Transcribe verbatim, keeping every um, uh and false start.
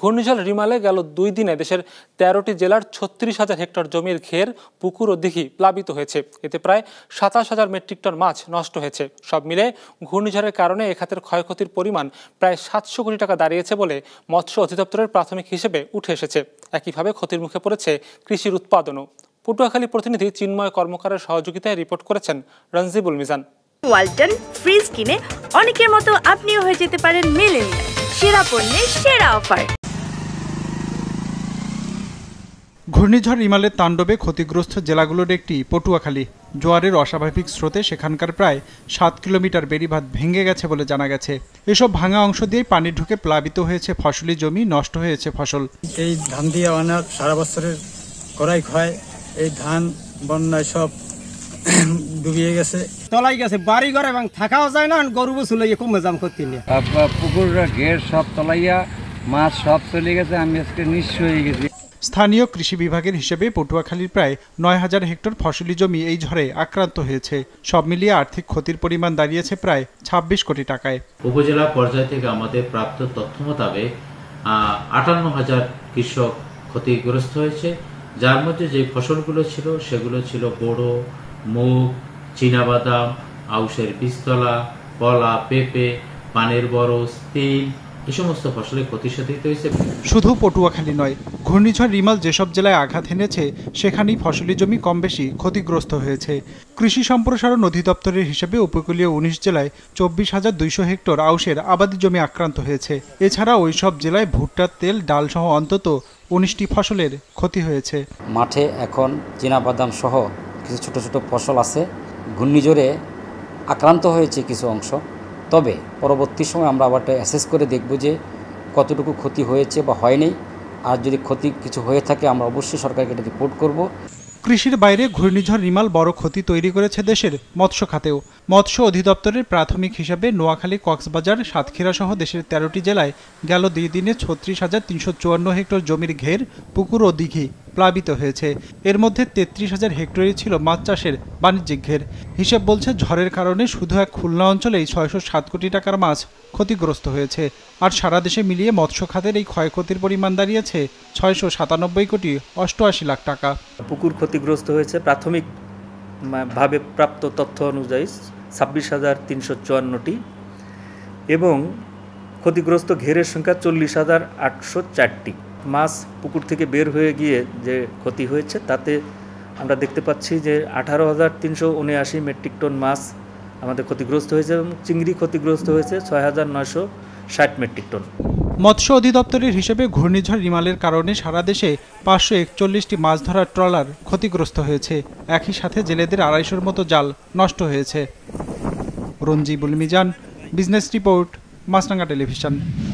ঘূর্ণিঝড় রিমালে গেল দুই দিনে দেশের তেরোটি জেলার ছত্রিশ হাজার হেক্টর জমির ঘের, পুকুর ও দিঘি প্লাবিত হয়েছে। এতে প্রায় সাতাশ হাজার মেট্রিক টন মাছ নষ্ট হয়েছে। সব মিলে ঘূর্ণিঝড়ের কারণে এ খাতের ক্ষয়ক্ষতির পরিমাণ প্রায় সাতশো কোটি টাকা দাঁড়িয়েছে বলে মৎস্য অধিদপ্তরের প্রাথমিক হিসেবে উঠে এসেছে। একইভাবে ক্ষতির মুখে পড়েছে কৃষির উৎপাদনও। পটুয়াখালী প্রতিনিধি চিনময় কর্মকারের সহযোগিতায় রিপোর্ট করেছেন রঞ্জীবুল মিজান। ওয়ালটন ফ্রিজ কিনে অনেকের মতো আপনিও হয়ে যেতে পারেন মিলেনিয়া, সেরা পণ্যের সেরা অফার। ঘূর্ণিঝড় রিমালের তাণ্ডবে ক্ষতিগ্রস্ত জেলাগুলোর একটি পটুয়াখালী। জোয়ারের অস্বাভাবিক স্রোতে সেখানকার প্রায় সাত কিলোমিটার বেড়িবাঁধ ভেঙে গেছে বলে জানা গেছে। এসব ভাঙা অংশ দিয়ে পানি ঢুকে প্লাবিত হয়েছে ফসলি জমি, নষ্ট হয়েছে ফসল। এই ধান দিয়ে অনেক সারা বছরের করাই হয়, এই ধান বন্যায় সব ডুবিয়ে গেছে, তলাই গেছে বাড়ি ঘর, এবং থাকাও যায় না। গরু বসুল কমে জাম করতে নিয়ে পুকুর ঘের সব তলাইয়া, মাছ সব চলে গেছে। আমি আজকে নিঃস্ব হয়ে গেছি। স্থানীয় কৃষি বিভাগের হিসেবে পটুয়াখালীর প্রায় নয় হাজার হেক্টর ফসলি জমি এই ঝড়ে আক্রান্ত হয়েছে। সব মিলিয়ে আর্থিক ক্ষতির পরিমাণ দাঁড়িয়েছে প্রায় ছাব্বিশ কোটি টাকায়। উপজেলা পর্যায় থেকে আমাদের প্রাপ্ত তথ্য মোতাবেক আটান্ন হাজার কৃষক ক্ষতিগ্রস্ত হয়েছে, যার মধ্যে যে ফসলগুলো ছিল সেগুলো ছিল বোরো, মুগ, চীনাবাদাম, আউশের বীজতলা, কলা, পেঁপে, পানের বরজ, তিল, এই সমস্ত ফসলের ক্ষতি সাধিত হয়েছে। শুধু পটুয়াখালী নয়, ঘূর্ণিঝড় রিমাল যেসব জেলায় আঘাত এনেছে সেখানেই ফসলি জমি কম বেশি ক্ষতিগ্রস্ত হয়েছে। কৃষি সম্প্রসারণ অধিদপ্তরের হিসেবে উপকূলীয় উনিশ জেলায় চব্বিশ হাজার দুইশো হেক্টর আউশের আবাদি জমি আক্রান্ত হয়েছে। এছাড়া ওই সব জেলায় ভুট্টার তেল, ডাল সহ অন্তত উনিশটি ফসলের ক্ষতি হয়েছে। মাঠে এখন চীনাবাদাম সহ কিছু ছোটো ছোটো ফসল আছে। ঘূর্ণিঝড়ে আক্রান্ত হয়েছে কিছু অংশ, তবে পরবর্তী সময় আমরা আবার অ্যাসেস করে দেখব যে কতটুকু ক্ষতি হয়েছে বা হয়নি। আর যদি ক্ষতি কিছু হয়ে থাকে আমরা অবশ্যই সরকারকে এটা রিপোর্ট করব। কৃষির বাইরে ঘূর্ণিঝড় রিমাল বড় ক্ষতি তৈরি করেছে দেশের মৎস্য খাতেও। মৎস্য অধিদপ্তরের প্রাথমিক হিসাবে নোয়াখালী, কক্সবাজার, সাতক্ষীরা সহ দেশের তেরোটি জেলায় গেল দুই দিনে ছত্রিশ হাজার তিনশো চুয়ান্ন হেক্টর জমির ঘের, পুকুর ও দিঘি প্লাবিত হয়েছে। এর মধ্যে তেত্রিশ হাজার হেক্টরে ছিল মাছ চাষের বাণিজ্যিক ঘের। হিসেব বলছে ঝড়ের কারণে শুধু এক খুলনা অঞ্চলেই ছয়শো সাত কোটি টাকার মাছ ক্ষতিগ্রস্ত হয়েছে। আর সারা দেশে মিলিয়ে মৎস্য খাতের এই ক্ষয়ক্ষতির পরিমাণ দাঁড়িয়েছে ছয়শো সাতানব্বই কোটি অষ্টআশি লাখ টাকা। পুকুর ক্ষতিগ্রস্ত হয়েছে প্রাথমিকভাবে প্রাপ্ত তথ্য অনুযায়ী ছাব্বিশ হাজার তিনশো চুয়ান্নটি এবং ক্ষতিগ্রস্ত ঘেরের সংখ্যা চল্লিশ হাজার আটশো চারটি। মাছ পুকুর থেকে বের হয়ে গিয়ে যে ক্ষতি হয়েছে তাতে আমরা দেখতে পাচ্ছি যে আঠারো হাজার তিনশো উনআশি মেট্রিক টন মাছ আমাদের ক্ষতিগ্রস্ত হয়েছে এবং চিংড়ি ক্ষতিগ্রস্ত হয়েছে ছয় হাজার নয়শো ষাট মেট্রিক টন। মৎস্য অধিদপ্তরের হিসেবে ঘূর্ণিঝড় রিমালের কারণে সারা দেশে পাঁচশো একচল্লিশটি মাছ ধরার ট্রলার ক্ষতিগ্রস্ত হয়েছে। একই সাথে জেলেদের আড়াইশোর মতো জাল নষ্ট হয়েছে। Ranjibul Mizan, business report, Maasranga television.